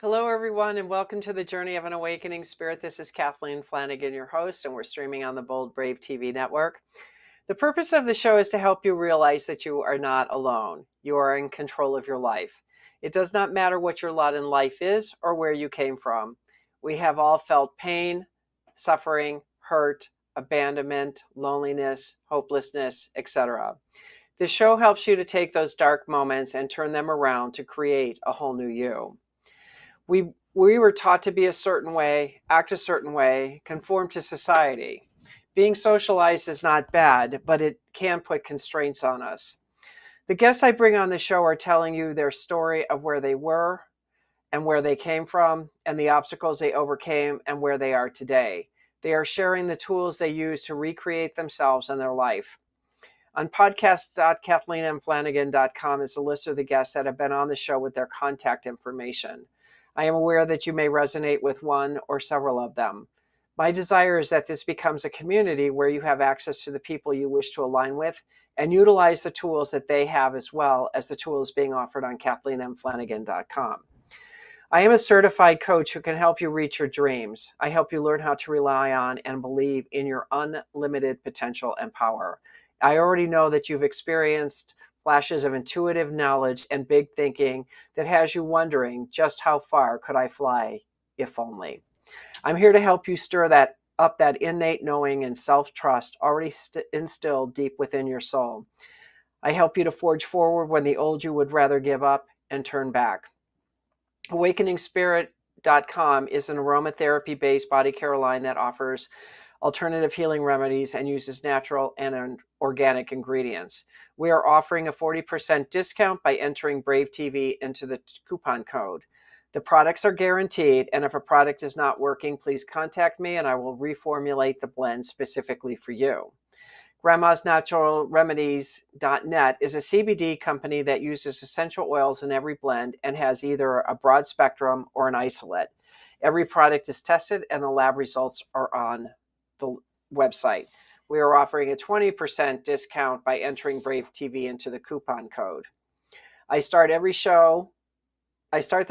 Hello, everyone, and welcome to the Journey of an Awakening Spirit. This is Kathleen Flanagan, your host, and we're streaming on the Bold Brave TV network. The purpose of the show is to help you realize that you are not alone. You are in control of your life. It does not matter what your lot in life is or where you came from. We have all felt pain, suffering, hurt, abandonment, loneliness, hopelessness, etc. This show helps you to take those dark moments and turn them around to create a whole new you. We were taught to be a certain way, act a certain way, conform to society. Being socialized is not bad, but it can put constraints on us. The guests I bring on the show are telling you their story of where they were and where they came from and the obstacles they overcame and where they are today. They are sharing the tools they use to recreate themselves and their life. On podcast.KathleenMFlanagan.com is a list of the guests that have been on the show with their contact information. I am aware that you may resonate with one or several of them. My desire is that this becomes a community where you have access to the people you wish to align with and utilize the tools that they have as well as the tools being offered on KathleenMFlanagan.com. I am a certified coach who can help you reach your dreams. I help you learn how to rely on and believe in your unlimited potential and power. I already know that you've experienced flashes of intuitive knowledge and big thinking that has you wondering just how far could I fly, if only. I'm here to help you stir up that innate knowing and self-trust already instilled deep within your soul. I help you to forge forward when the old you would rather give up and turn back. AwakeningSpirit.com is an aromatherapy-based body care line that offers alternative healing remedies and uses natural and organic ingredients. We are offering a 40% discount by entering Brave TV into the coupon code. The products are guaranteed, and if a product is not working, please contact me and I will reformulate the blend specifically for you. Grandma's Natural Remedies.net is a CBD company that uses essential oils in every blend and has either a broad spectrum or an isolate. Every product is tested and the lab results are on the website. We are offering a 20% discount by entering Brave TV into the coupon code. I start the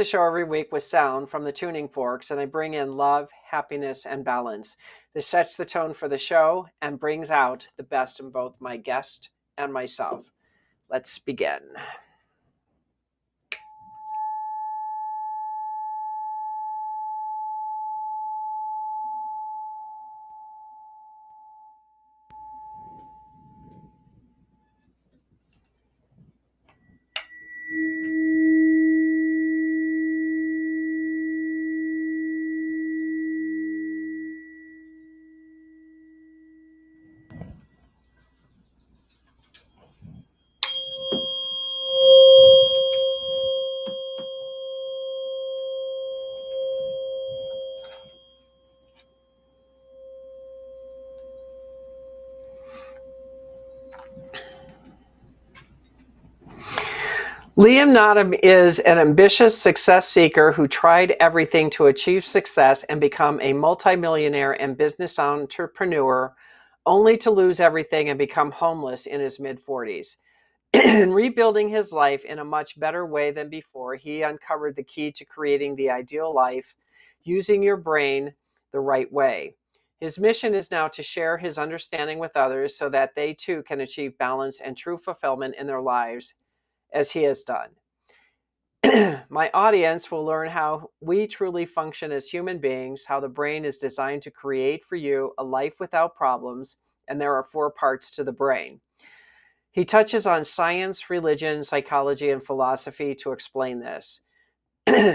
show every week with sound from the tuning forks, and I bring in love, happiness, and balance. This sets the tone for the show and brings out the best in both my guest and myself. Let's begin. Liam Naden is an ambitious success seeker who tried everything to achieve success and become a multimillionaire and business entrepreneur, only to lose everything and become homeless in his mid-40s. In rebuilding his life in a much better way than before, he uncovered the key to creating the ideal life, using your brain the right way. His mission is now to share his understanding with others so that they too can achieve balance and true fulfillment in their lives, as he has done. My audience will learn how we truly function as human beings, how the brain is designed to create for you a life without problems, and there are four parts to the brain. He touches on science, religion, psychology, and philosophy to explain this. You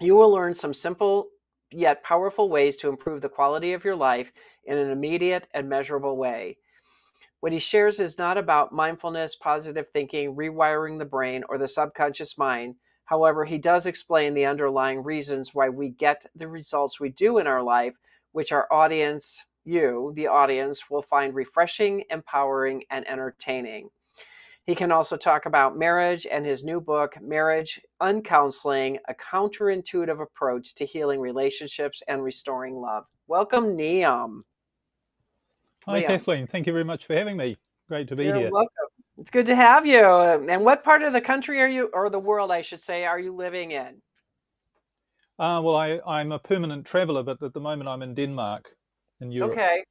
will learn some simple yet powerful ways to improve the quality of your life in an immediate and measurable way. What he shares is not about mindfulness, positive thinking, rewiring the brain, or the subconscious mind. However, he does explain the underlying reasons why we get the results we do in our life, which our audience, you, the audience, will find refreshing, empowering, and entertaining. He can also talk about marriage and his new book, Marriage Uncounseling, a counterintuitive approach to healing relationships and restoring love. Welcome, Liam. Hi, Kathleen. Thank you very much for having me. Great to be here. You're welcome. It's good to have you. And what part of the country are you, or the world, I should say, are you living in? Well, I'm a permanent traveler, but at the moment I'm in Denmark, in Europe. Okay.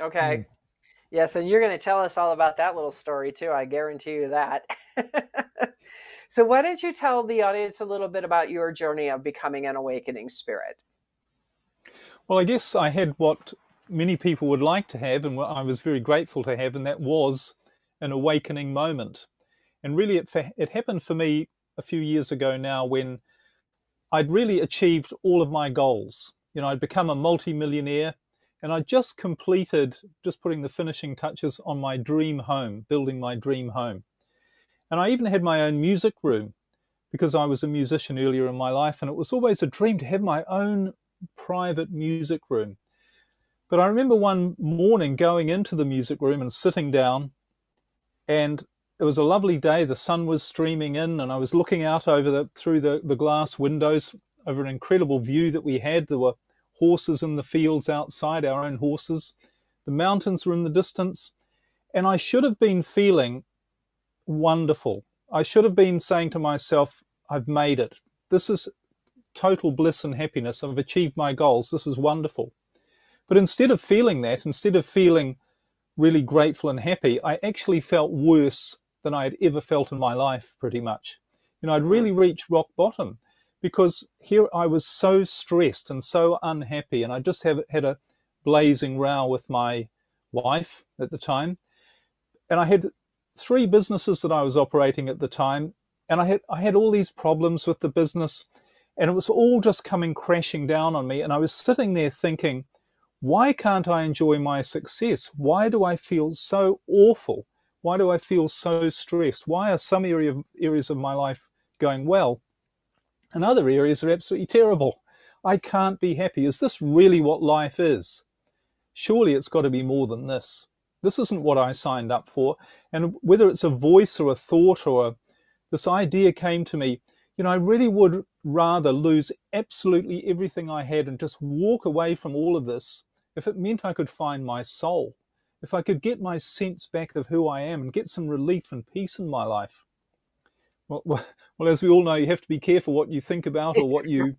Okay. Mm. Yes, and you're going to tell us all about that little story too. I guarantee you that. So why don't you tell the audience a little bit about your journey of becoming an awakening spirit? Well, I guess I had what many people would like to have, and what I was very grateful to have, and that was an awakening moment. And really, it happened for me a few years ago now, when I'd really achieved all of my goals. You know, I'd become a multi-millionaire, and I just completed, just putting the finishing touches on my dream home, building my dream home. And I even had my own music room, because I was a musician earlier in my life, and it was always a dream to have my own private music room. But I remember one morning going into the music room and sitting down, and it was a lovely day. The sun was streaming in, and I was looking out over through the glass windows over an incredible view that we had. There were horses in the fields outside, our own horses. The mountains were in the distance, and I should have been feeling wonderful. I should have been saying to myself, I've made it. This is total bliss and happiness. I've achieved my goals. This is wonderful. But instead of feeling that, instead of feeling really grateful and happy, I actually felt worse than I had ever felt in my life, pretty much. You know, I'd really reached rock bottom, because here I was so stressed and so unhappy, and I just had a blazing row with my wife at the time. And I had 3 businesses that I was operating at the time, and I had all these problems with the business, and it was all just coming crashing down on me. And I was sitting there thinking, why can't I enjoy my success? Why do I feel so awful? Why do I feel so stressed? Why are some areas of my life going well, and other areas are absolutely terrible? I can't be happy. Is this really what life is? Surely it's got to be more than this. This isn't what I signed up for. And whether it's a voice or a thought or this idea came to me, you know, I really would rather lose absolutely everything I had and just walk away from all of this, if it meant I could find my soul, if I could get my sense back of who I am and get some relief and peace in my life. Well, as we all know, you have to be careful what you think about or what you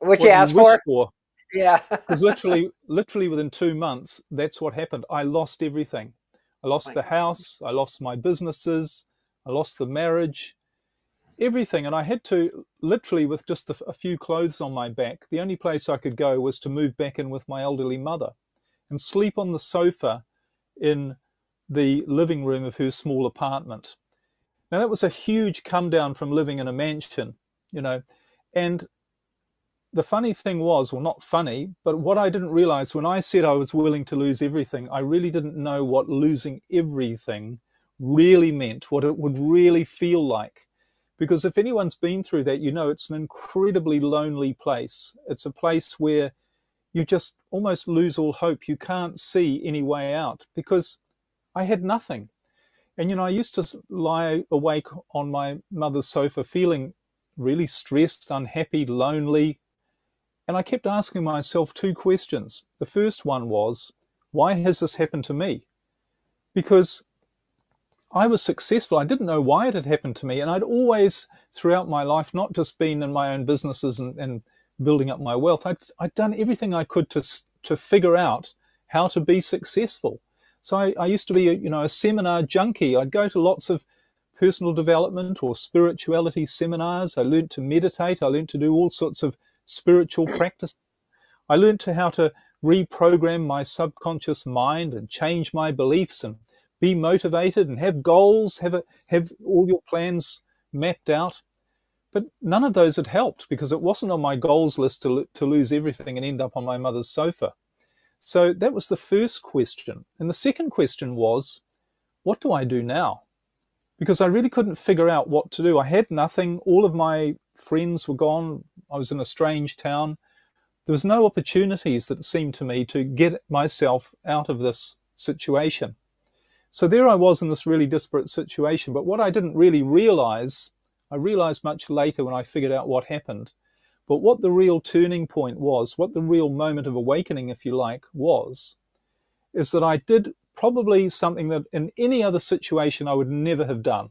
wish for. Yeah. Because literally within 2 months, that's what happened. I lost everything. I lost the house. I lost my businesses. I lost the marriage. Everything. And I had to, literally with just a few clothes on my back, the only place I could go was to move back in with my elderly mother and sleep on the sofa in the living room of her small apartment. Now, that was a huge come down from living in a mansion, you know. And the funny thing was, well, not funny, but what I didn't realize when I said I was willing to lose everything, I really didn't know what losing everything really meant, what it would really feel like. Because if anyone's been through that, you know, it's an incredibly lonely place. It's a place where you just almost lose all hope. You can't see any way out, because I had nothing. And, you know, I used to lie awake on my mother's sofa feeling really stressed, unhappy, lonely. And I kept asking myself 2 questions. The first one was, why has this happened to me? Because I was successful. I didn't know why it had happened to me. And I'd always, throughout my life, not just been in my own businesses and building up my wealth, I'd done everything I could to figure out how to be successful. So I used to be, you know, a seminar junkie. I'd go to lots of personal development or spirituality seminars. I learned to meditate. I learned to do all sorts of spiritual practice. I learned how to reprogram my subconscious mind and change my beliefs and be motivated and have goals, have all your plans mapped out. But none of those had helped, because it wasn't on my goals list to lose everything and end up on my mother's sofa. So that was the first question. And the second question was, what do I do now? Because I really couldn't figure out what to do. I had nothing. All of my friends were gone. I was in a strange town. There was no opportunities that seemed to me to get myself out of this situation. So there I was in this really disparate situation. But what I didn't really realize, I realized much later when I figured out what happened. But what the real turning point was, what the real moment of awakening, if you like, was, is that I did probably something that in any other situation I would never have done.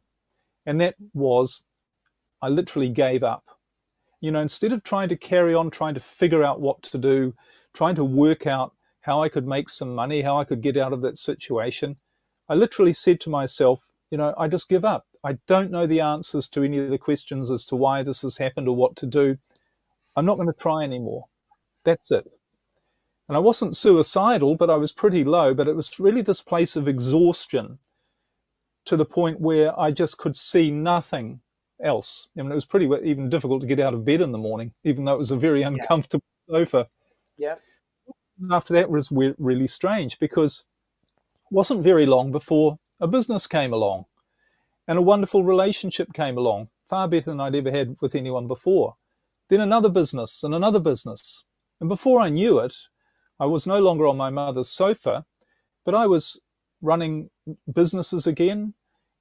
And that was, I literally gave up. You know, instead of trying to carry on, trying to figure out what to do, trying to work out how I could make some money, how I could get out of that situation, I literally said to myself, you know, I just give up. I don't know the answers to any of the questions as to why this has happened or what to do. I'm not going to try anymore. That's it. And I wasn't suicidal, but I was pretty low. But it was really this place of exhaustion to the point where I just could see nothing else. I mean, it was pretty even difficult to get out of bed in the morning, even though it was a very uncomfortable sofa. Yeah. And after that was really strange, because it wasn't very long before a business came along and a wonderful relationship came along, far better than I'd ever had with anyone before. Then another business and another business. And before I knew it, I was no longer on my mother's sofa, but I was running businesses again,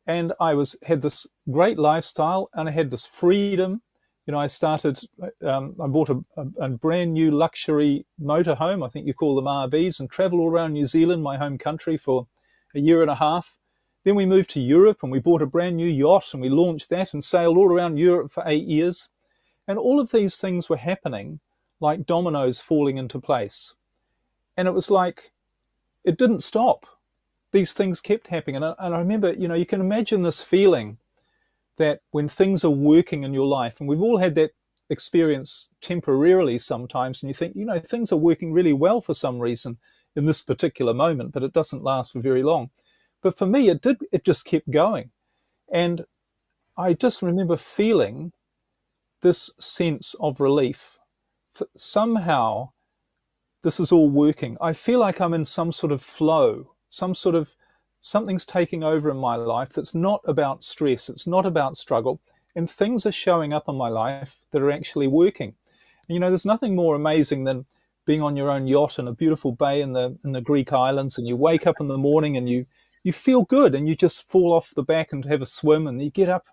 and I had this great lifestyle, and I had this freedom. You know, I started, I bought a brand new luxury motorhome, I think you call them RVs, and traveled all around New Zealand, my home country, for a year and a half. Then we moved to Europe, and we bought a brand new yacht, and we launched that and sailed all around Europe for 8 years. And all of these things were happening like dominoes falling into place. And it was like, it didn't stop. These things kept happening. And I remember, you know, you can imagine this feeling that when things are working in your life, and we've all had that experience temporarily sometimes, and you think, you know, things are working really well for some reason in this particular moment, but it doesn't last for very long. But for me, it just kept going. And I just remember feeling this sense of relief. Somehow, this is all working. I feel like I'm in some sort of flow, something's taking over in my life that's not about stress, it's not about struggle, and things are showing up in my life that are actually working. And, you know, there's nothing more amazing than being on your own yacht in a beautiful bay in the Greek islands, and you wake up in the morning and you feel good, and you just fall off the back and have a swim, and you get up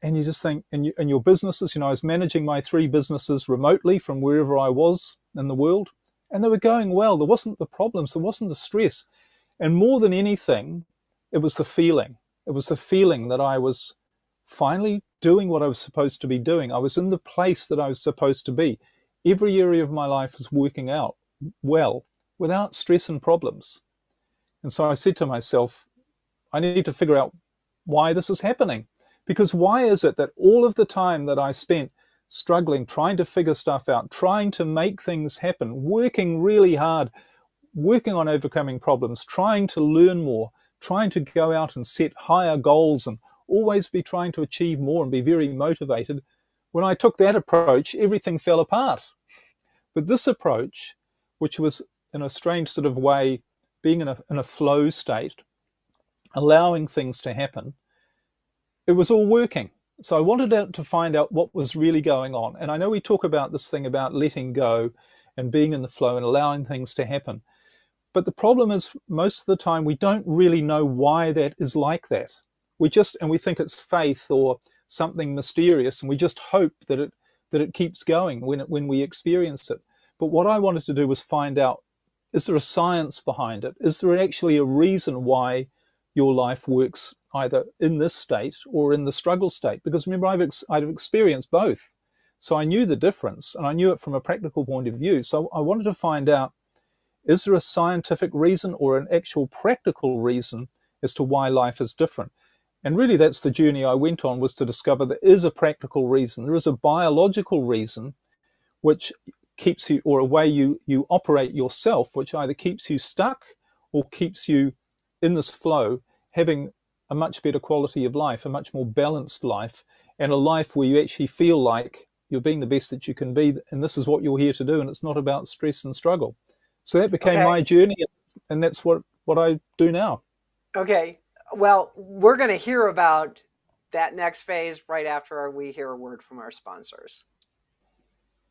and you just think, and your businesses, you know, I was managing my 3 businesses remotely from wherever I was in the world. And they were going well. There wasn't the problems. There wasn't the stress. And more than anything, it was the feeling. It was the feeling that I was finally doing what I was supposed to be doing. I was in the place that I was supposed to be. Every area of my life was working out well, without stress and problems. And so I said to myself, I need to figure out why this is happening. Because why is it that all of the time that I spent struggling, trying to figure stuff out, trying to make things happen, working really hard, working on overcoming problems, trying to learn more, trying to go out and set higher goals and always be trying to achieve more and be very motivated. When I took that approach, everything fell apart. But this approach, which was in a strange sort of way, being in a flow state, allowing things to happen, it was all working. So I wanted to find out what was really going on. And I know we talk about this thing about letting go and being in the flow and allowing things to happen. But the problem is, most of the time, we don't really know why that is like that. And we think it's faith or something mysterious, and we just hope that it keeps going when we experience it. But what I wanted to do was find out, is there a science behind it? Is there actually a reason why your life works either in this state or in the struggle state? Because remember, I've experienced both. So I knew the difference, and I knew it from a practical point of view. So I wanted to find out, is there a scientific reason or an actual practical reason as to why life is different? And really, that's the journey I went on, was to discover there is a practical reason. There is a biological reason which keeps you, or a way you operate yourself, which either keeps you stuck or keeps you in this flow, having a much better quality of life, a much more balanced life, and a life where you actually feel like you're being the best that you can be, and this is what you're here to do, and it's not about stress and struggle. So that became my journey, and that's what I do now. Okay, well, we're going to hear about that next phase right after we hear a word from our sponsors.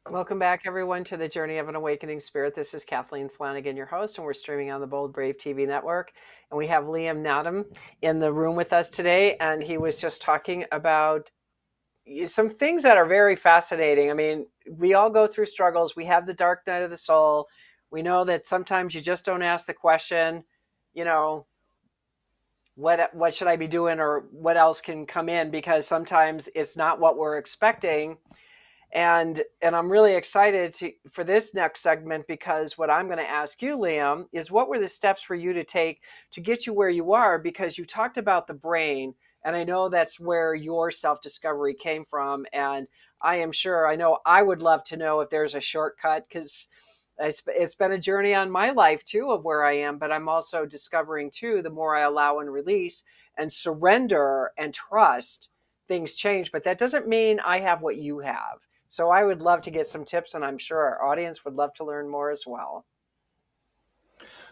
Welcome back, everyone, to the Journey of an Awakening Spirit. This is Kathleen Flanagan, your host, and we're streaming on the Bold Brave TV network. And we have Liam Naden in the room with us today, and he was just talking about some things that are very fascinating. I mean, we all go through struggles. We have the dark night of the soul. We know that sometimes you just don't ask the question, you know, what should I be doing, or what else can come in, because sometimes it's not what we're expecting. And I'm really excited for this next segment, because what I'm going to ask you, Liam, is what were the steps for you to take to get you where you are? Because you talked about the brain, and I know that's where your self-discovery came from. And I am sure, I know I would love to know if there's a shortcut, because it's been a journey on my life too of where I am, but I'm also discovering too, the more I allow and release and surrender and trust, things change. But that doesn't mean I have what you have. So I would love to get some tips, and I'm sure our audience would love to learn more as well.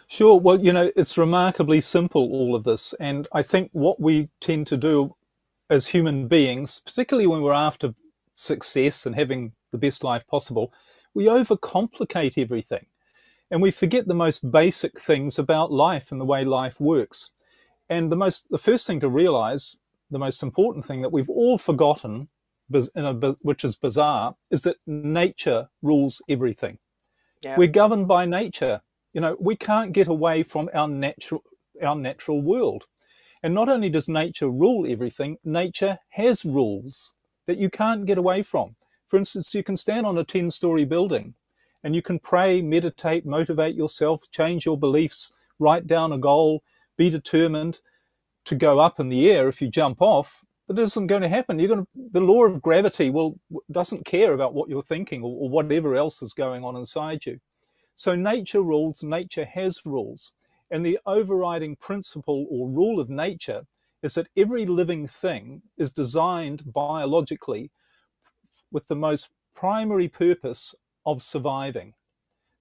Sure. Well, you know, it's remarkably simple, all of this. And I think what we tend to do as human beings, particularly when we're after success and having the best life possible, we overcomplicate everything. And we forget the most basic things about life and the way life works. And the first thing to realize, the most important thing that we've all forgotten, which is bizarre, is that nature rules everything. Yeah. We're governed by nature. You know, we can't get away from our natural world. And not only does nature rule everything, nature has rules that you can't get away from. For instance, you can stand on a 10-story building and you can pray, meditate, motivate yourself, change your beliefs, write down a goal, be determined to go up in the air if you jump off. But it isn't going to happen. The law of gravity doesn't care about what you're thinking or whatever else is going on inside you. So nature rules, nature has rules. And the overriding principle or rule of nature is that every living thing is designed biologically with the most primary purpose of surviving.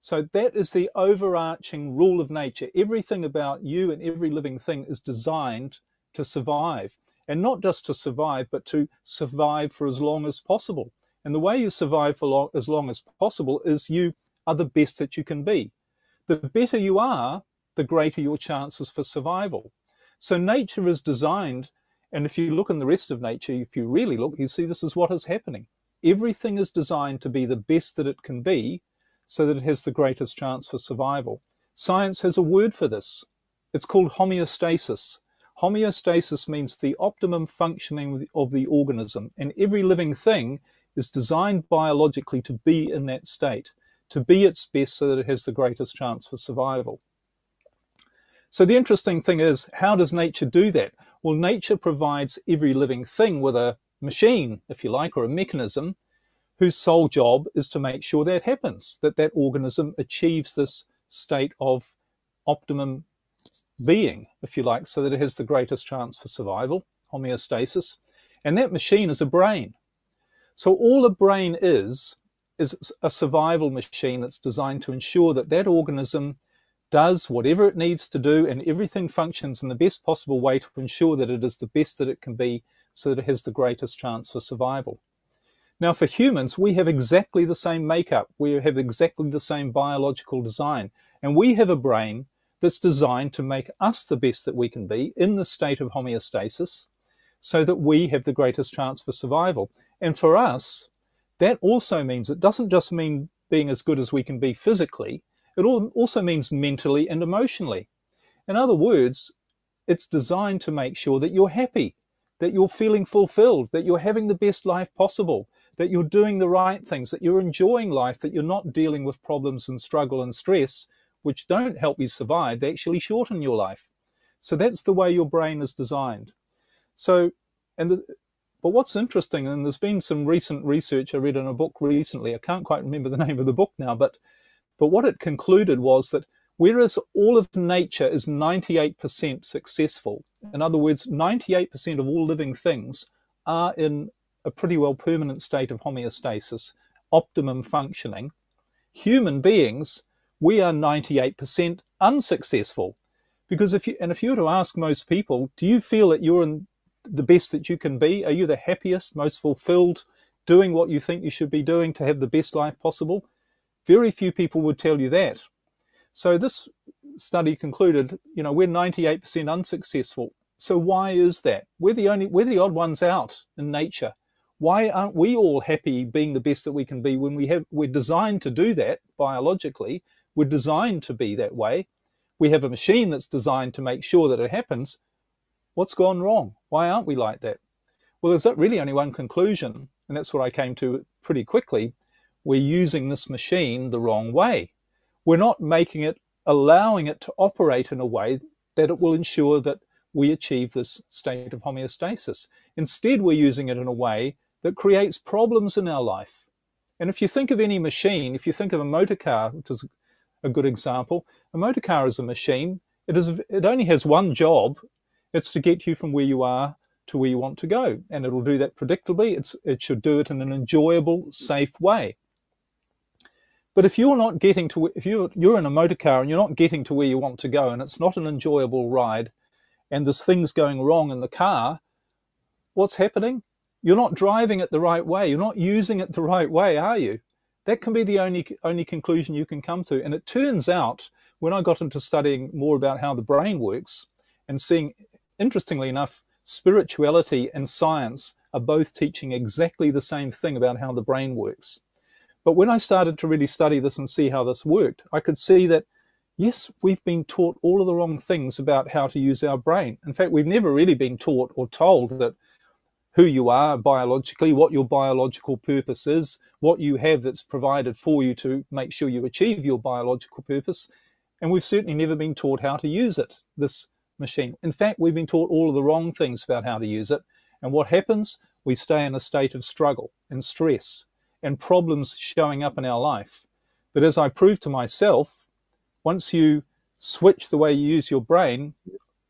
So that is the overarching rule of nature. Everything about you and every living thing is designed to survive. And not just to survive, but to survive for as long as possible. And the way you survive for as long as possible is you are the best that you can be. The better you are, the greater your chances for survival. So nature is designed, and if you look in the rest of nature, if you really look, you see this is what is happening. Everything is designed to be the best that it can be so that it has the greatest chance for survival. Science has a word for this. It's called homeostasis. Homeostasis means the optimum functioning of the organism, and every living thing is designed biologically to be in that state, to be its best so that it has the greatest chance for survival. So the interesting thing is, how does nature do that? Well, nature provides every living thing with a machine, if you like, or a mechanism whose sole job is to make sure that happens, that that organism achieves this state of optimum being, if you like, so that it has the greatest chance for survival, homeostasis. And that machine is a brain. So all a brain is a survival machine that's designed to ensure that that organism does whatever it needs to do, and everything functions in the best possible way to ensure that it is the best that it can be so that it has the greatest chance for survival. Now, for humans, we have exactly the same makeup. We have exactly the same biological design, and we have a brain that's designed to make us the best that we can be in the state of homeostasis so that we have the greatest chance for survival. And for us, that also means, it doesn't just mean being as good as we can be physically, it also means mentally and emotionally. In other words, it's designed to make sure that you're happy, that you're feeling fulfilled, that you're having the best life possible, that you're doing the right things, that you're enjoying life, that you're not dealing with problems and struggle and stress, which don't help you survive, they actually shorten your life. So that's the way your brain is designed. So, but what's interesting, and there's been some recent research I read in a book recently, I can't quite remember the name of the book now, but what it concluded was that whereas all of nature is 98% successful, in other words, 98% of all living things are in a pretty well permanent state of homeostasis, optimum functioning, human beings, we are 98% unsuccessful. Because if you were to ask most people, do you feel that you're in the best that you can be? Are you the happiest, most fulfilled, doing what you think you should be doing to have the best life possible? Very few people would tell you that. So this study concluded, you know, we're 98% unsuccessful. So why is that? We're the odd ones out in nature. Why aren't we all happy being the best that we can be when we're designed to do that biologically? We're designed to be that way. We have a machine that's designed to make sure that it happens. What's gone wrong? Why aren't we like that? Well, there's really only one conclusion, and that's what I came to pretty quickly, we're using this machine the wrong way. We're not making it, allowing it to operate in a way that it will ensure that we achieve this state of homeostasis. Instead, we're using it in a way that creates problems in our life. And if you think of any machine, if you think of a motor car, which is a good example, a motor car is a machine. It only has one job. It's to get you from where you are to where you want to go. And it'll do that predictably. It should do it in an enjoyable, safe way. But if you're not getting to, if you're in a motor car and you're not getting to where you want to go, and it's not an enjoyable ride, and there's things going wrong in the car, what's happening? You're not driving it the right way. You're not using it the right way, are you? That can be the only conclusion you can come to. And it turns out, when I got into studying more about how the brain works and seeing, interestingly enough, spirituality and science are both teaching exactly the same thing about how the brain works. But when I started to really study this and see how this worked, I could see that, yes, we've been taught all of the wrong things about how to use our brain. In fact, we've never really been taught or told that who you are biologically, what your biological purpose is, what you have that's provided for you to make sure you achieve your biological purpose. And we've certainly never been taught how to use it, this machine. In fact, we've been taught all of the wrong things about how to use it. And what happens? We stay in a state of struggle and stress and problems showing up in our life. But as I proved to myself, once you switch the way you use your brain,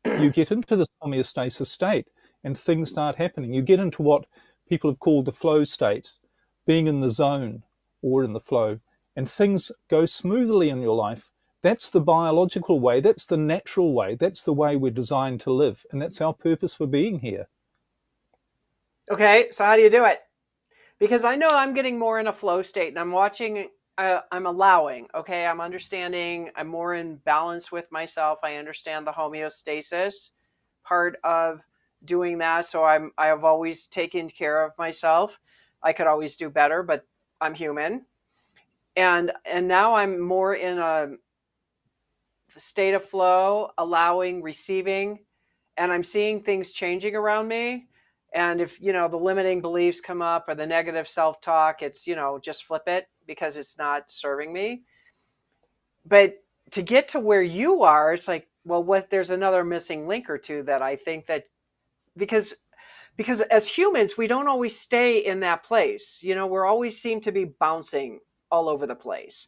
you get into this homeostasis state and things start happening. You get into what people have called the flow state, being in the zone or in the flow, and things go smoothly in your life. That's the biological way, that's the natural way, that's the way we're designed to live, and that's our purpose for being here. Okay, so how do you do it? Because I know I'm getting more in a flow state and I'm watching, I'm allowing, okay, I'm understanding, I'm more in balance with myself. I understand the homeostasis part of doing that. So I have always taken care of myself. I could always do better, but I'm human. And now I'm more in a state of flow, allowing, receiving, and I'm seeing things changing around me. And if, you know, the limiting beliefs come up or the negative self-talk, it's, you know, just flip it because it's not serving me. But to get to where you are, it's like, well, what, there's another missing link or two that I think that, because as humans, we don't always stay in that place. You know, we're always seem to be bouncing all over the place.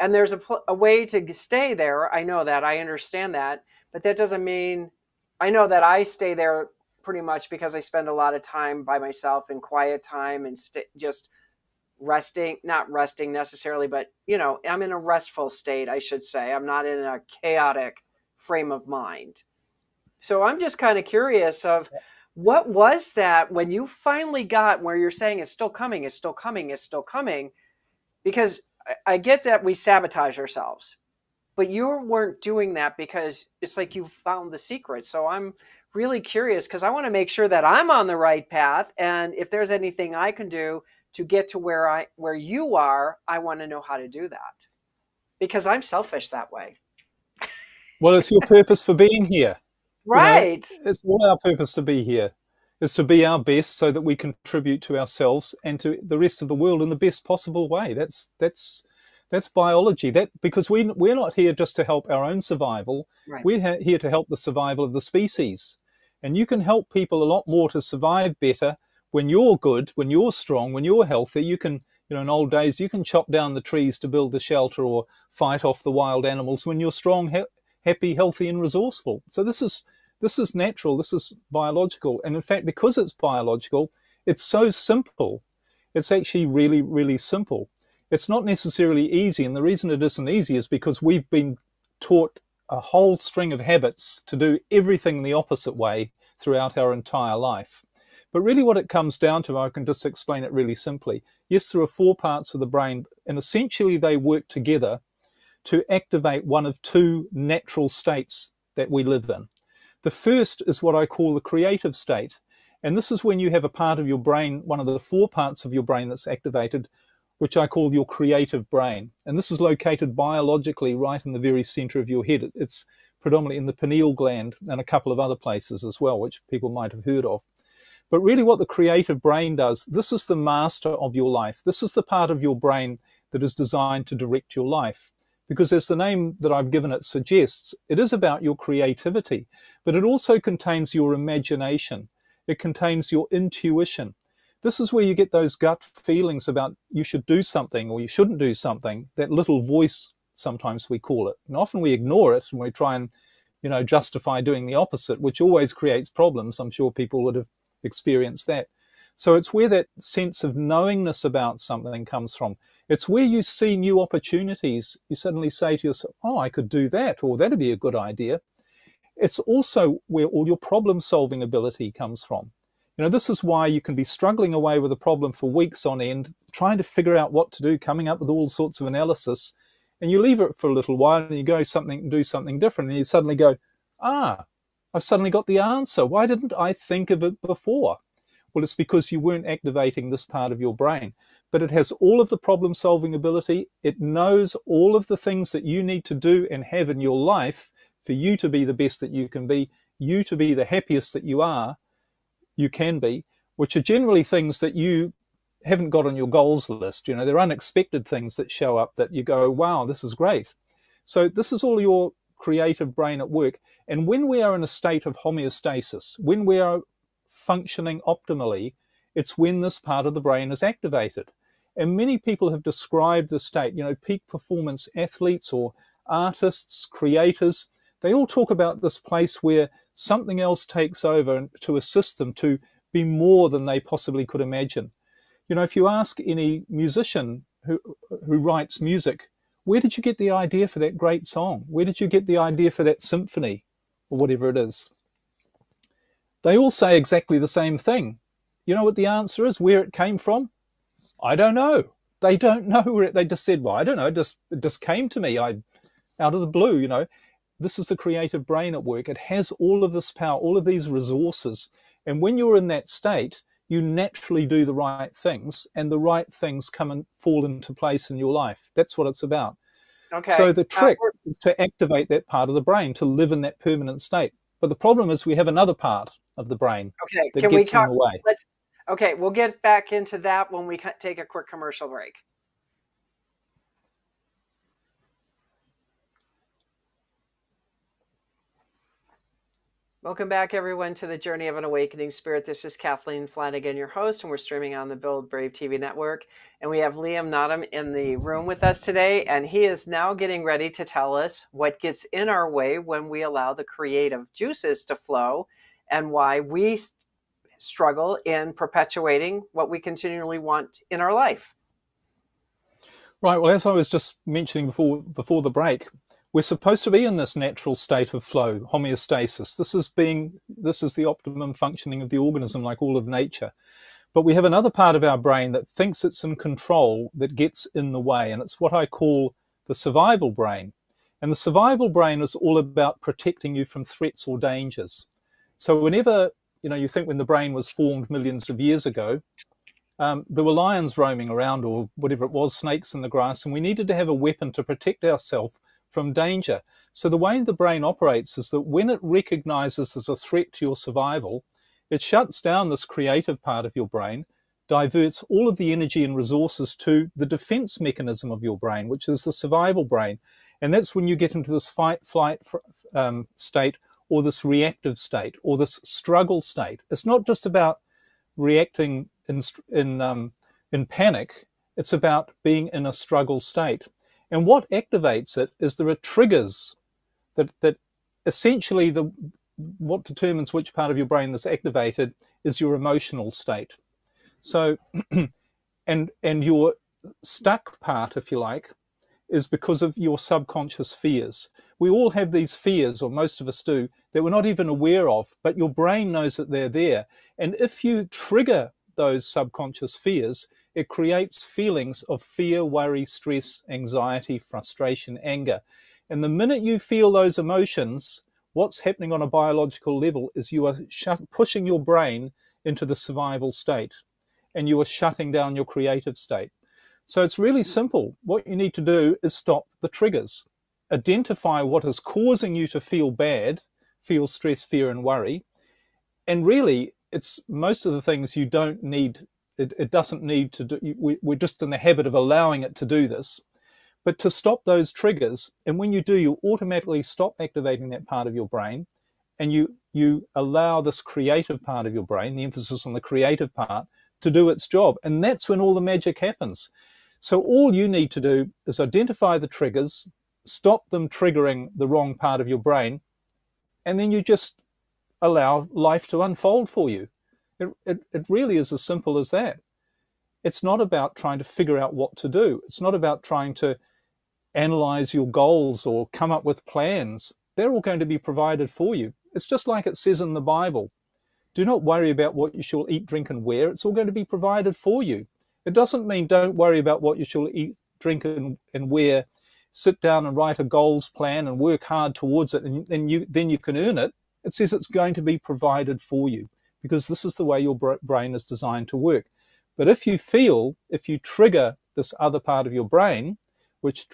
And there's a way to stay there. I know that, I understand that, but that doesn't mean, I know that I stay there pretty much because I spend a lot of time by myself in quiet time and just resting, not resting necessarily, but, you know, I'm in a restful state, I should say. I'm not in a chaotic frame of mind. So I'm just kind of curious of what was that when you finally got where you're saying it's still coming, it's still coming, it's still coming, because I get that we sabotage ourselves, but you weren't doing that because it's like you found the secret. So I'm really curious because I want to make sure that I'm on the right path. And if there's anything I can do to get to where you are, I want to know how to do that because I'm selfish that way. Well, it's your purpose for being here. Right. You know, it's all our purpose to be here is to be our best so that we contribute to ourselves and to the rest of the world in the best possible way. That's biology, that because we're not here just to help our own survival. Right. We're here to help the survival of the species. And you can help people a lot more to survive better when you're good, when you're strong, when you're healthy. You can, you know, in old days, you can chop down the trees to build the shelter or fight off the wild animals when you're strong, happy, healthy, and resourceful. So this is natural, this is biological. And in fact, because it's biological, it's so simple. It's actually really, really simple. It's not necessarily easy. And the reason it isn't easy is because we've been taught a whole string of habits to do everything the opposite way throughout our entire life. But really what it comes down to, I can just explain it really simply. Yes, there are four parts of the brain, and essentially they work together to activate one of two natural states that we live in. The first is what I call the creative state. And this is when you have a part of your brain, one of the four parts of your brain that's activated, which I call your creative brain. And this is located biologically right in the very center of your head. It's predominantly in the pineal gland and a couple of other places as well, which people might have heard of. But really what the creative brain does, this is the master of your life. This is the part of your brain that is designed to direct your life. Because as the name that I've given it suggests, it is about your creativity, but it also contains your imagination. It contains your intuition. This is where you get those gut feelings about you should do something or you shouldn't do something, that little voice sometimes we call it. And often we ignore it and we try and, you know, justify doing the opposite, which always creates problems. I'm sure people would have experienced that. So it's where that sense of knowingness about something comes from. It's where you see new opportunities. You suddenly say to yourself, oh, I could do that, or that'd be a good idea. It's also where all your problem-solving ability comes from. You know, this is why you can be struggling away with a problem for weeks on end, trying to figure out what to do, coming up with all sorts of analysis, and you leave it for a little while and you go something and do something different, and you suddenly go, ah, I've suddenly got the answer. Why didn't I think of it before? Well, it's because you weren't activating this part of your brain. But it has all of the problem-solving ability. It knows all of the things that you need to do and have in your life for you to be the best that you can be, you to be the happiest that you are, you can be, which are generally things that you haven't got on your goals list. You know, they're unexpected things that show up that you go, wow, this is great. So this is all your creative brain at work. And when we are in a state of homeostasis, when we are functioning optimally, it's when this part of the brain is activated. And many people have described the state, you know, peak performance athletes or artists, creators, they all talk about this place where something else takes over to assist them to be more than they possibly could imagine. You know, if you ask any musician who writes music, where did you get the idea for that great song? Where did you get the idea for that symphony or whatever it is? They all say exactly the same thing. You know what the answer is, where it came from? I don't know. They don't know where it, they just said, well, I don't know, it just came to me, out of the blue, you know. This is the creative brain at work. It has all of this power, all of these resources. And when you're in that state, you naturally do the right things, and the right things come and fall into place in your life. That's what it's about. Okay. So the trick is to activate that part of the brain, to live in that permanent state. But the problem is we have another part of the brain that gets in the way. Okay, we'll get back into that when we take a quick commercial break. Welcome back, everyone, to the Journey of an Awakening Spirit. This is Kathleen Flanagan, your host, and we're streaming on the Bold Brave TV network. And we have Liam Naden in the room with us today, and he is now getting ready to tell us what gets in our way when we allow the creative juices to flow and why we struggle in perpetuating what we continually want in our life. Right. Well, as I was just mentioning before the break, we're supposed to be in this natural state of flow, homeostasis. This is the optimum functioning of the organism, like all of nature. But we have another part of our brain that thinks it's in control that gets in the way, and it's what I call the survival brain. And the survival brain is all about protecting you from threats or dangers. So whenever, you know, you think when the brain was formed millions of years ago, there were lions roaming around or whatever it was, snakes in the grass, and we needed to have a weapon to protect ourselves from danger. So the way the brain operates is that when it recognizes there's a threat to your survival, it shuts down this creative part of your brain, diverts all of the energy and resources to the defense mechanism of your brain, which is the survival brain. And that's when you get into this fight, flight state, or this reactive state, or this struggle state. It's not just about reacting in panic, it's about being in a struggle state. And what activates it is there are triggers that essentially what determines which part of your brain that's activated is your emotional state. So, and your stuck part, if you like, is because of your subconscious fears. We all have these fears, or most of us do, that we're not even aware of, but your brain knows that they're there. And if you trigger those subconscious fears, it creates feelings of fear, worry, stress, anxiety, frustration, anger. And the minute you feel those emotions, what's happening on a biological level is you are pushing your brain into the survival state, and you are shutting down your creative state. So it's really simple. What you need to do is stop the triggers. Identify what is causing you to feel bad, feel stress, fear, and worry. And really, it's most of the things you don't need. It doesn't need to do. We're just in the habit of allowing it to do this. But to stop those triggers, and when you do, you automatically stop activating that part of your brain, and you allow this creative part of your brain, the emphasis on the creative part, to do its job. And that's when all the magic happens. So all you need to do is identify the triggers, stop them triggering the wrong part of your brain, and then you just allow life to unfold for you. It really is as simple as that. It's not about trying to figure out what to do. It's not about trying to analyze your goals or come up with plans. They're all going to be provided for you. It's just like it says in the Bible. Do not worry about what you shall eat, drink, and wear. It's all going to be provided for you. It doesn't mean don't worry about what you shall eat, drink, and wear. Sit down and write a goals plan and work hard towards it, and then you can earn it. It says it's going to be provided for you, because this is the way your brain is designed to work. But if you feel, if you trigger this other part of your brain, which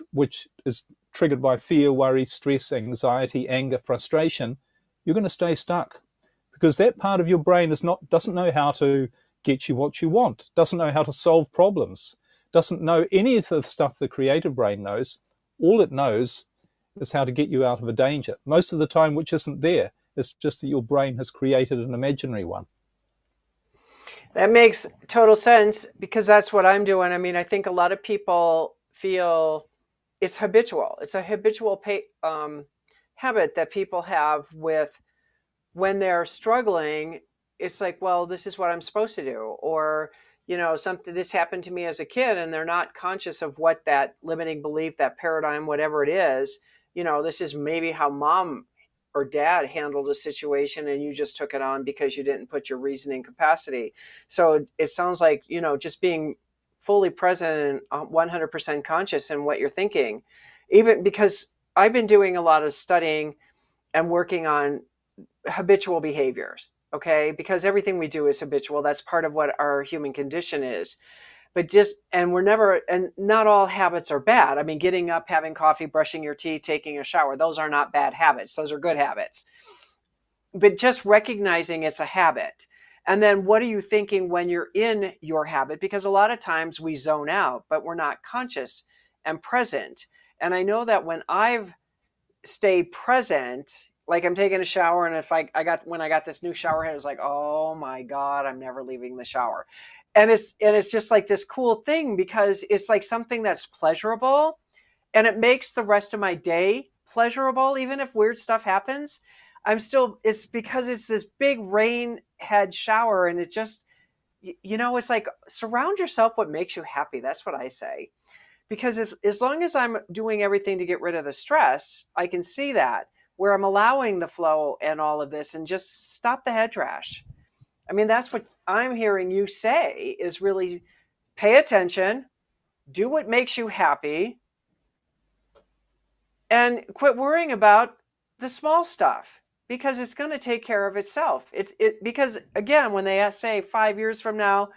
is triggered by fear, worry, stress, anxiety, anger, frustration, you're going to stay stuck, because that part of your brain doesn't know how to get you what you want, doesn't know how to solve problems, doesn't know any of the stuff the creative brain knows. All it knows is how to get you out of a danger, most of the time, which isn't there. It's just that your brain has created an imaginary one. That makes total sense, because that's what I'm doing. I mean, I think a lot of people feel it's habitual. It's a habitual habit that people have with when they're struggling. It's like, well, this is what I'm supposed to do, or, you know, something, this happened to me as a kid, and they're not conscious of what that limiting belief, that paradigm, whatever it is, you know, this is maybe how mom or dad handled a situation, and you just took it on because you didn't put your reasoning capacity. So it sounds like, you know, just being fully present and 100% conscious in what you're thinking, even because I've been doing a lot of studying and working on habitual behaviors. Okay. Because everything we do is habitual. That's part of what our human condition is. But just, and we're never, and not all habits are bad. I mean, getting up, having coffee, brushing your teeth, taking a shower, those are not bad habits. Those are good habits. But just recognizing it's a habit. And then what are you thinking when you're in your habit? Because a lot of times we zone out, but we're not conscious and present. And I know that when I've stayed present, like I'm taking a shower, and if when I got this new shower head, it's like, oh my God, I'm never leaving the shower. And it's just like this cool thing, because it's like something that's pleasurable, and it makes the rest of my day pleasurable. Even if weird stuff happens, it's because it's this big rain head shower, and it just, you know, it's like, surround yourself what makes you happy. That's what I say, because as long as I'm doing everything to get rid of the stress, I can see that where I'm allowing the flow and all of this, and just stop the head trash. I mean, that's what I'm hearing you say, is really pay attention, do what makes you happy, and quit worrying about the small stuff, because it's going to take care of itself. Because again, when they say 5 years from now,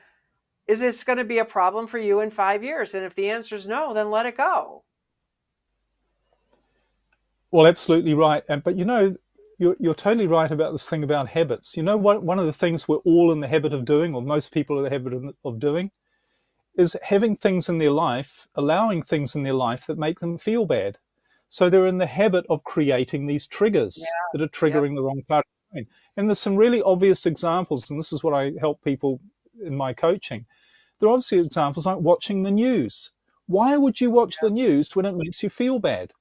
is this going to be a problem for you in 5 years? And if the answer is no, then let it go. Well, absolutely right. But you know, you're totally right about this thing about habits. You know, one of the things we're all in the habit of doing, or most people are in the habit of doing, is having things in their life, allowing things in their life that make them feel bad. So they're in the habit of creating these triggers that are triggering the wrong part of the brain. And there's some really obvious examples, and this is what I help people in my coaching. There are obviously examples like watching the news. Why would you watch the news when it makes you feel bad?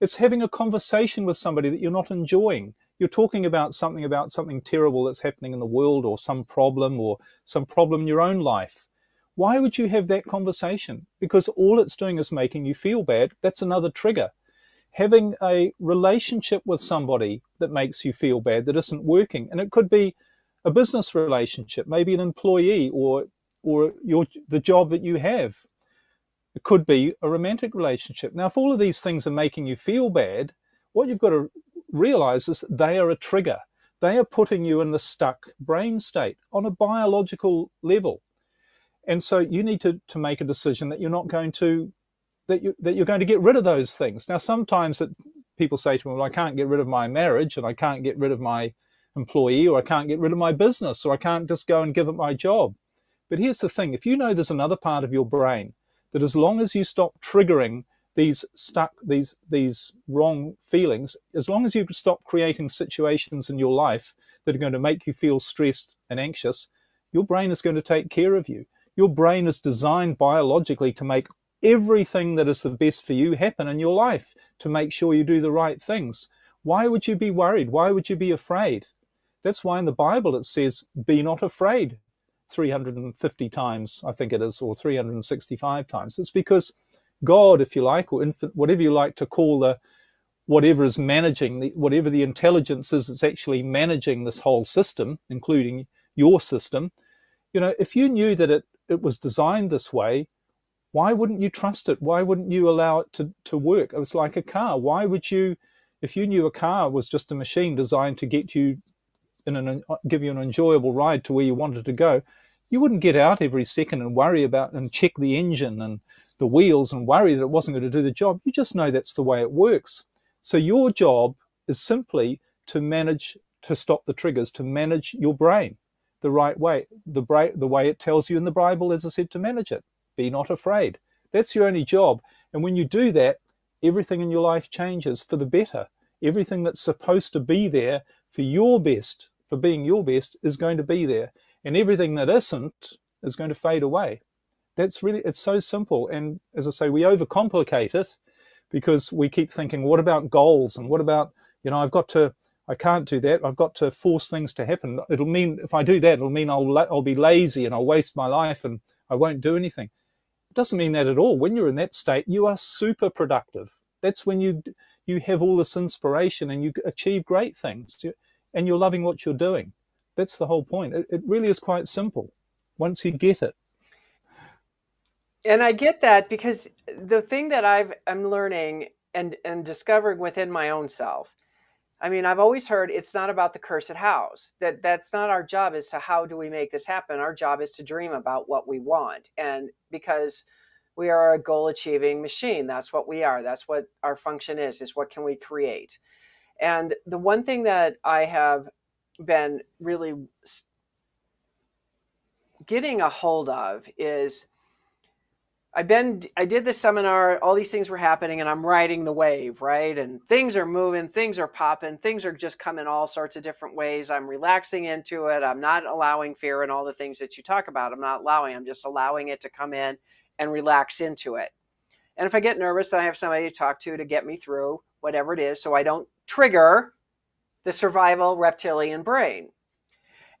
It's having a conversation with somebody that you're not enjoying. You're talking about something terrible that's happening in the world, or some problem in your own life. Why would you have that conversation? Because all it's doing is making you feel bad. That's another trigger. Having a relationship with somebody that makes you feel bad, that isn't working. And it could be a business relationship, maybe an employee, or the job that you have. It could be a romantic relationship. Now, if all of these things are making you feel bad, what you've got to realize is that they are a trigger. They are putting you in the stuck brain state on a biological level. And so you need to make a decision that you're going to get rid of those things. Now, sometimes people say to me, well, I can't get rid of my marriage, and I can't get rid of my employee, or I can't get rid of my business, or I can't just go and give up my job. But here's the thing. If you know there's another part of your brain that as long as you stop triggering these wrong feelings, as long as you stop creating situations in your life that are going to make you feel stressed and anxious, your brain is going to take care of you. Your brain is designed biologically to make everything that is the best for you happen in your life, to make sure you do the right things. Why would you be worried? Why would you be afraid? That's why in the Bible it says, be not afraid 350 times, I think it is, or 365 times. It's because God, if you like, or whatever you like to call whatever is managing, whatever the intelligence is that's actually managing this whole system, including your system, you know, if you knew that it was designed this way, why wouldn't you trust it? Why wouldn't you allow it to work? It was like a car. Why would you, if you knew a car was just a machine designed to get you give you an enjoyable ride to where you wanted to go, you wouldn't get out every second and worry about and check the engine and the wheels and worry that it wasn't going to do the job. You just know that's the way it works. So your job is simply to manage, to stop the triggers, to manage your brain the right way, the way it tells you in the Bible, as I said, to manage it. Be not afraid. That's your only job. And when you do that, everything in your life changes for the better. Everything that's supposed to be there for your best, for being your best, is going to be there. And everything that isn't is going to fade away. That's really, it's so simple. And as I say, we overcomplicate it because we keep thinking, what about goals? And what about, you know, I can't do that. I've got to force things to happen. It'll mean, if I do that, it'll mean I'll be lazy and I'll waste my life and I won't do anything. It doesn't mean that at all. When you're in that state, you are super productive. That's when you have all this inspiration and you achieve great things and you're loving what you're doing. That's the whole point. It really is quite simple once you get it. And I get that, because the thing that I'm learning and discovering within my own self, I mean, I've always heard it's not about the cursed house, that's not our job as to how do we make this happen. Our job is to dream about what we want. And because we are a goal achieving machine, that's what we are. That's what our function is what can we create? And the one thing that I have been really getting a hold of is, I did this seminar, all these things were happening and I'm riding the wave, right? And things are moving, things are popping, things are just coming all sorts of different ways. I'm relaxing into it. I'm not allowing fear and all the things that you talk about. I'm just allowing it to come in and relax into it. And if I get nervous, then I have somebody to talk to get me through whatever it is, so I don't trigger the survival reptilian brain.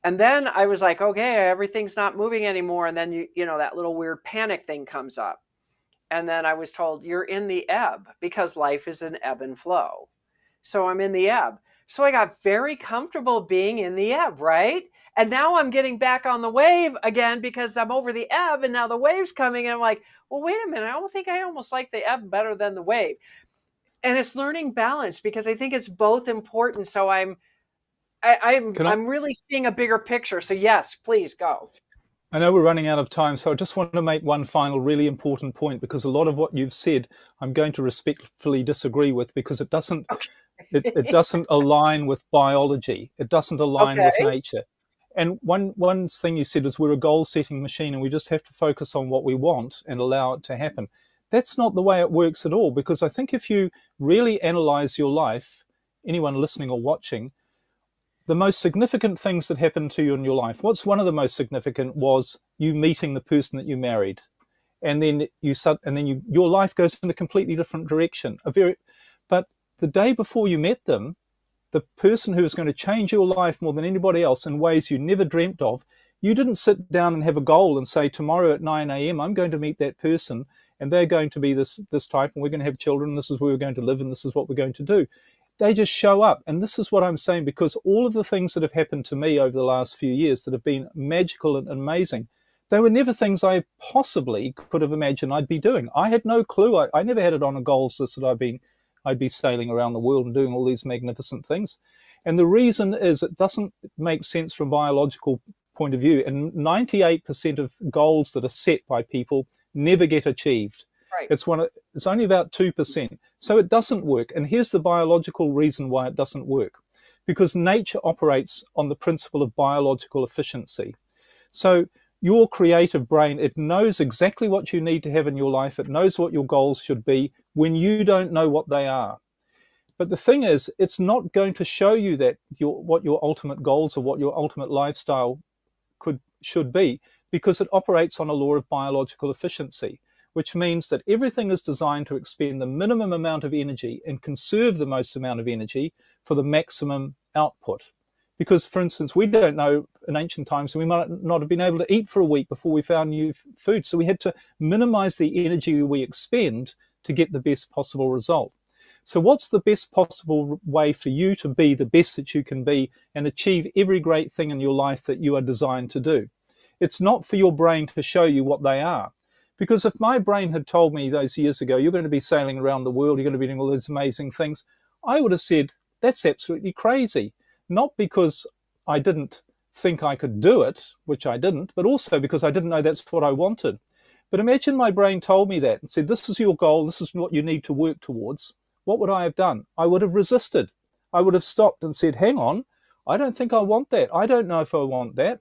And then I was like, okay, everything's not moving anymore. And then, you know, that little weird panic thing comes up. And then I was told, you're in the ebb, because life is an ebb and flow. So I'm in the ebb. So I got very comfortable being in the ebb, right? And now I'm getting back on the wave again because I'm over the ebb and now the wave's coming. And I'm like, well, wait a minute. I don't think I almost like the ebb better than the wave. And it's learning balance, because I think it's both important. So I'm really seeing a bigger picture. So yes, please go. I know we're running out of time, so I just want to make one final really important point, because a lot of what you've said, I'm going to respectfully disagree with, because it doesn't, okay. it doesn't align with biology. It doesn't align okay. with nature. And one thing you said is we're a goal setting machine and we just have to focus on what we want and allow it to happen. That's not the way it works at all, because I think if you really analyze your life, anyone listening or watching, the most significant things that happened to you in your life, what's one of the most significant was you meeting the person that you married. And then your life goes in a completely different direction. But the day before you met them, the person who was going to change your life more than anybody else in ways you never dreamt of, you didn't sit down and have a goal and say, tomorrow at 9 a.m., I'm going to meet that person and they're going to be this type and we're going to have children, this is where we're going to live and this is what we're going to do. They just show up. And this is what I'm saying, because all of the things that have happened to me over the last few years that have been magical and amazing, they were never things I possibly could have imagined I'd be doing. I had no clue. I never had it on a goals list that I'd be sailing around the world and doing all these magnificent things. And the reason is it doesn't make sense from a biological point of view. And 98% of goals that are set by people never get achieved. Right. It's only about 2%. So it doesn't work. And here's the biological reason why it doesn't work. because nature operates on the principle of biological efficiency. So your creative brain, it knows exactly what you need to have in your life. It knows what your goals should be when you don't know what they are. But the thing is, it's not going to show you that what your ultimate goals or what your ultimate lifestyle should be, because it operates on a law of biological efficiency, which means that everything is designed to expend the minimum amount of energy and conserve the most amount of energy for the maximum output. Because, for instance, we don't know, in ancient times, we might not have been able to eat for a week before we found new food. So we had to minimize the energy we expend to get the best possible result. So what's the best possible way for you to be the best that you can be and achieve every great thing in your life that you are designed to do? It's not for your brain to show you what they are. Because if my brain had told me those years ago, you're going to be sailing around the world, you're going to be doing all those amazing things, I would have said, that's absolutely crazy. Not because I didn't think I could do it, which I didn't, but also because I didn't know that's what I wanted. But imagine my brain told me that and said, this is your goal, this is what you need to work towards. What would I have done? I would have resisted. I would have stopped and said, hang on, I don't think I want that. I don't know if I want that.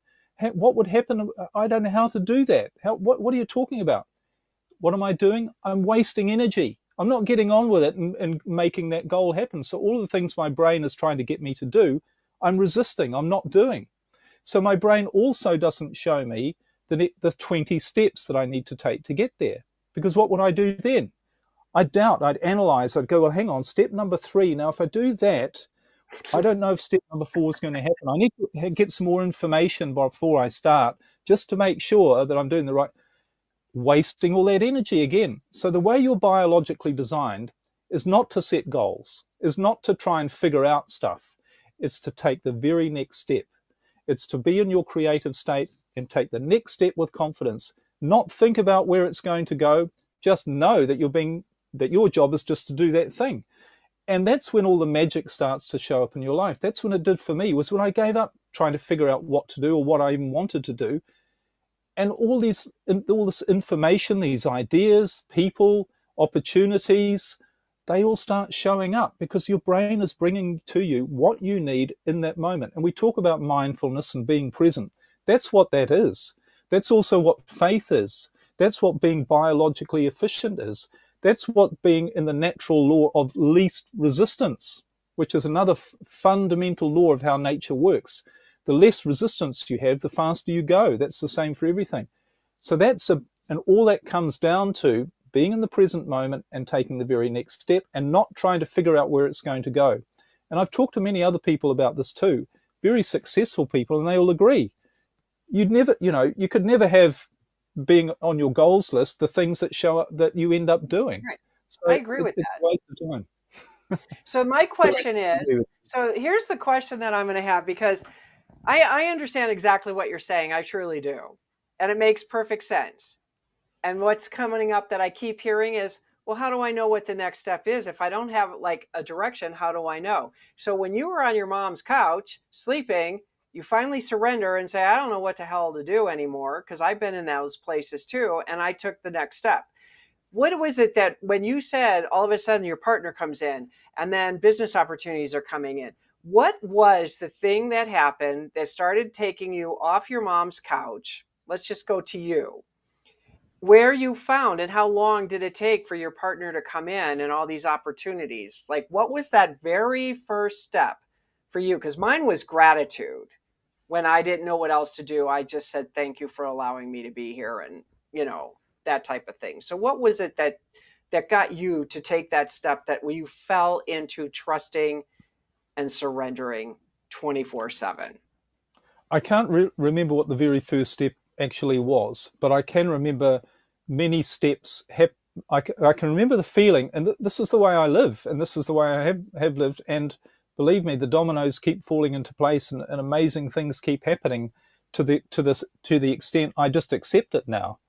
What would happen? I don't know how to do that. What are you talking about? What am I doing? I'm wasting energy. I'm not getting on with it and making that goal happen. So all of the things my brain is trying to get me to do, I'm resisting, I'm not doing. So my brain also doesn't show me the 20 steps that I need to take to get there. Because what would I do then? I'd doubt, I'd analyze, I'd go, well, hang on, step number 3. Now, if I do that, I don't know if step number 4 is going to happen. I need to get some more information before I start, just to make sure that I'm doing the right, wasting all that energy again. So the way you're biologically designed is not to set goals, is not to try and figure out stuff. It's to take the very next step. It's to be in your creative state and take the next step with confidence, not think about where it's going to go, just know that that your job is just to do that thing. And that's when all the magic starts to show up in your life. That's when it did for me, was when I gave up trying to figure out what to do or what I even wanted to do. And all this information, these ideas, people, opportunities, they all start showing up because your brain is bringing to you what you need in that moment. And we talk about mindfulness and being present. That's what that is. That's also what faith is. That's what being biologically efficient is. That's what being in the natural law of least resistance, which is another fundamental law of how nature works. The less resistance you have, the faster you go. That's the same for everything. So and all that comes down to being in the present moment and taking the very next step and not trying to figure out where it's going to go. And I've talked to many other people about this too, very successful people, and they all agree. You could never have being on your goals list, the things that show up that you end up doing. Right. So I agree with that. Waste of time. So my question is, so here's the question that I'm going to have, because I understand exactly what you're saying. I truly do. And it makes perfect sense. And what's coming up that I keep hearing is, well, how do I know what the next step is? If I don't have like a direction, how do I know? So when you were on your mom's couch sleeping, you finally surrender and say, I don't know what the hell to do anymore, because I've been in those places too, and I took the next step. What was it that when you said all of a sudden your partner comes in and then business opportunities are coming in, what was the thing that happened that started taking you off your mom's couch? Let's just go to you. Where you found, and how long did it take for your partner to come in and all these opportunities? Like, what was that very first step for you? Because mine was gratitude. When I didn't know what else to do, I just said, thank you for allowing me to be here, and, you know, that type of thing. So what was it that got you to take that step that you fell into trusting and surrendering 24/7? I can't remember what the very first step actually was, but I can remember many steps. I can remember the feeling, and this is the way I live, and this is the way I have lived, and believe me, the dominoes keep falling into place, and amazing things keep happening to the extent I just accept it now.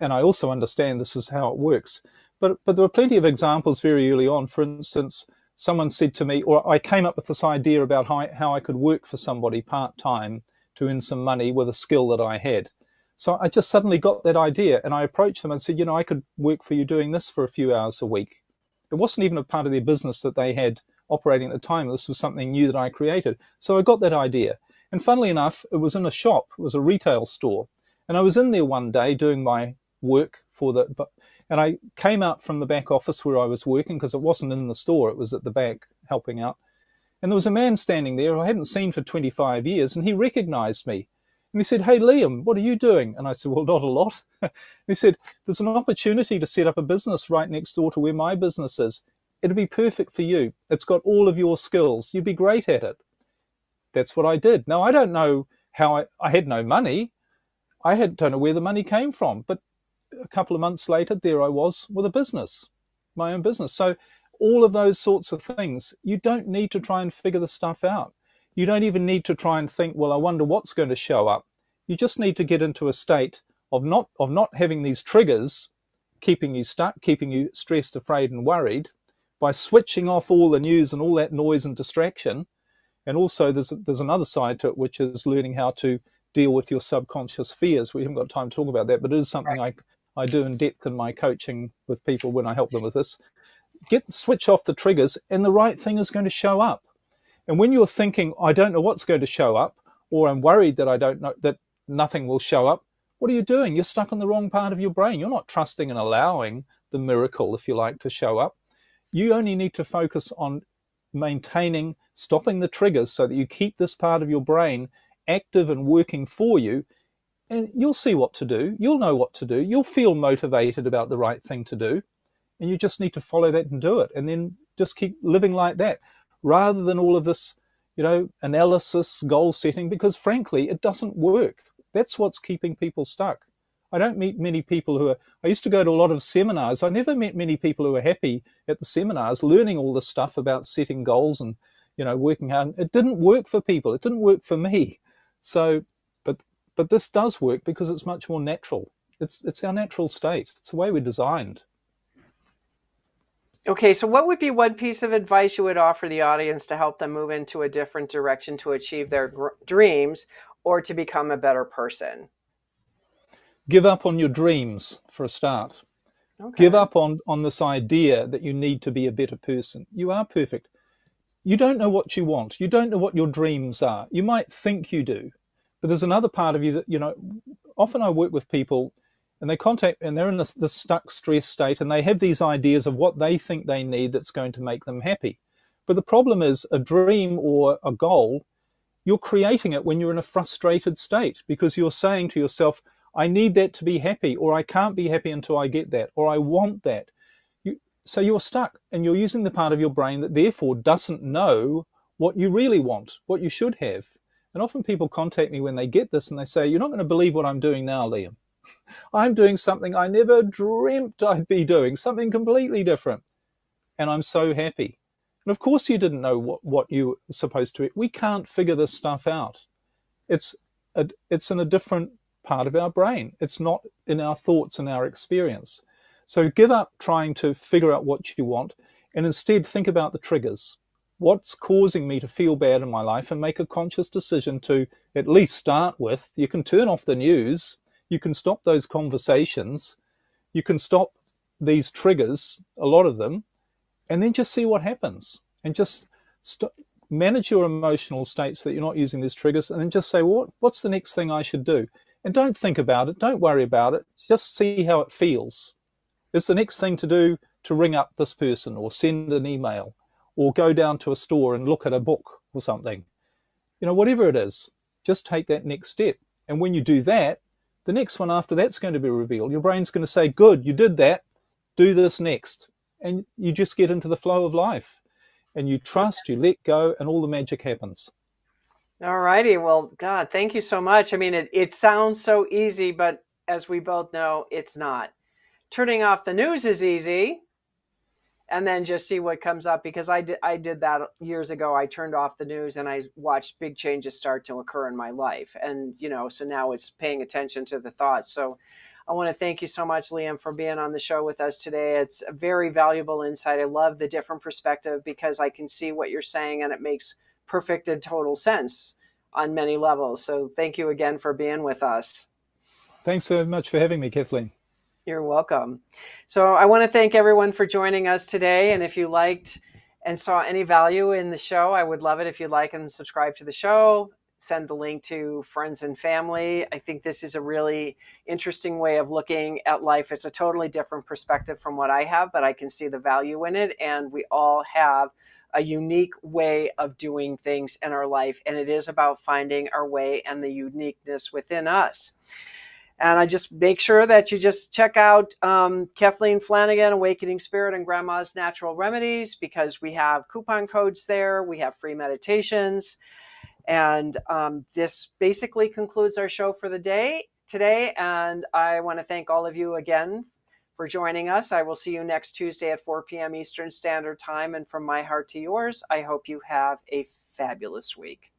And I also understand this is how it works. But there were plenty of examples very early on. For instance, someone said to me, or I came up with this idea about how I could work for somebody part-time to earn some money with a skill that I had. So I just suddenly got that idea, and I approached them and said, you know, I could work for you doing this for a few hours a week. It wasn't even a part of their business that they had operating at the time. This was something new that I created. So I got that idea. And funnily enough, it was in a shop, it was a retail store. And I was in there one day doing my work for the, and I came out from the back office where I was working, because it wasn't in the store, it was at the back helping out. And there was a man standing there who I hadn't seen for 25 years, and he recognized me. And he said, "Hey, Liam, what are you doing?" And I said, "Well, not a lot." He said, "There's an opportunity to set up a business right next door to where my business is. It'd be perfect for you. It's got all of your skills. You'd be great at it." That's what I did. Now, I don't know how I had no money. I don't know where the money came from. But a couple of months later, there I was with a business, my own business. So all of those sorts of things, you don't need to try and figure the stuff out. You don't even need to try and think, well, I wonder what's going to show up. You just need to get into a state of not having these triggers keeping you stuck, keeping you stressed, afraid, and worried, by switching off all the news and all that noise and distraction. And also there's another side to it, which is learning how to deal with your subconscious fears. We haven't got time to talk about that, but it is something I do in depth in my coaching with people when I help them with this. Switch off the triggers, and the right thing is going to show up. And when you're thinking, I don't know what's going to show up, or I'm worried that I don't know, that nothing will show up, what are you doing? You're stuck in the wrong part of your brain. You're not trusting and allowing the miracle, if you like, to show up. You only need to focus on maintaining, stopping the triggers so that you keep this part of your brain active and working for you. And you'll see what to do. You'll know what to do. You'll feel motivated about the right thing to do. And you just need to follow that and do it. And then just keep living like that, rather than all of this, you know, analysis, goal setting, because frankly, it doesn't work. That's what's keeping people stuck. I don't meet many people who are, I used to go to a lot of seminars. I never met many people who were happy at the seminars, learning all this stuff about setting goals and, you know, working hard. It didn't work for people. It didn't work for me. So, but this does work because it's much more natural. It's our natural state. It's the way we're designed. Okay, so what would be one piece of advice you would offer the audience to help them move into a different direction, to achieve their dreams, or to become a better person? Give up on your dreams for a start. Okay. Give up on this idea that you need to be a better person. You are perfect. You don't know what you want. You don't know what your dreams are. You might think you do, but there's another part of you that, you know, often I work with people, and they contact, and they're in this stuck stress state, and they have these ideas of what they think they need that's going to make them happy. But the problem is, a dream or a goal, you're creating it when you're in a frustrated state, because you're saying to yourself, I need that to be happy, or I can't be happy until I get that, or I want that. So you're stuck, and you're using the part of your brain that therefore doesn't know what you really want, what you should have. And often people contact me when they get this, and they say, you're not going to believe what I'm doing now, Liam. I'm doing something I never dreamt I'd be doing, something completely different. And I'm so happy. And of course you didn't know what you were supposed to do. We can't figure this stuff out. It's in a different part of our brain. It's not in our thoughts and our experience. So give up trying to figure out what you want, and instead think about the triggers. What's causing me to feel bad in my life, and make a conscious decision to at least start with. You can turn off the news. You can stop those conversations. You can stop these triggers, a lot of them, and then just see what happens. And just manage your emotional state so that you're not using these triggers, and then just say, what's the next thing I should do? And don't think about it. Don't worry about it. Just see how it feels. Is the next thing to do to ring up this person, or send an email, or go down to a store and look at a book or something? You know, whatever it is, just take that next step. And when you do that, the next one after that's going to be revealed. Your brain's going to say, good, you did that, do this next. And you just get into the flow of life. And you trust, you let go, and all the magic happens. All righty. Well, God, thank you so much. I mean, it sounds so easy, but as we both know, it's not. Turning off the news is easy, and then just see what comes up, because I did that years ago. I turned off the news and I watched big changes start to occur in my life. And, you know, so now it's paying attention to the thoughts. So I want to thank you so much, Liam, for being on the show with us today. It's a very valuable insight. I love the different perspective, because I can see what you're saying, and it makes perfect and total sense on many levels. So thank you again for being with us. Thanks so much for having me, Kathleen. You're welcome. So I want to thank everyone for joining us today. And if you liked and saw any value in the show, I would love it if you'd like and subscribe to the show. Send the link to friends and family. I think this is a really interesting way of looking at life. It's a totally different perspective from what I have, but I can see the value in it. And we all have a unique way of doing things in our life. And it is about finding our way and the uniqueness within us. And I just make sure that you just check out Kathleen Flanagan, Awakening Spirit, and Grandma's Natural Remedies, because we have coupon codes there. We have free meditations. And this basically concludes our show for the day today. And I want to thank all of you again for joining us. I will see you next Tuesday at 4 p.m. Eastern Standard Time. And from my heart to yours, I hope you have a fabulous week.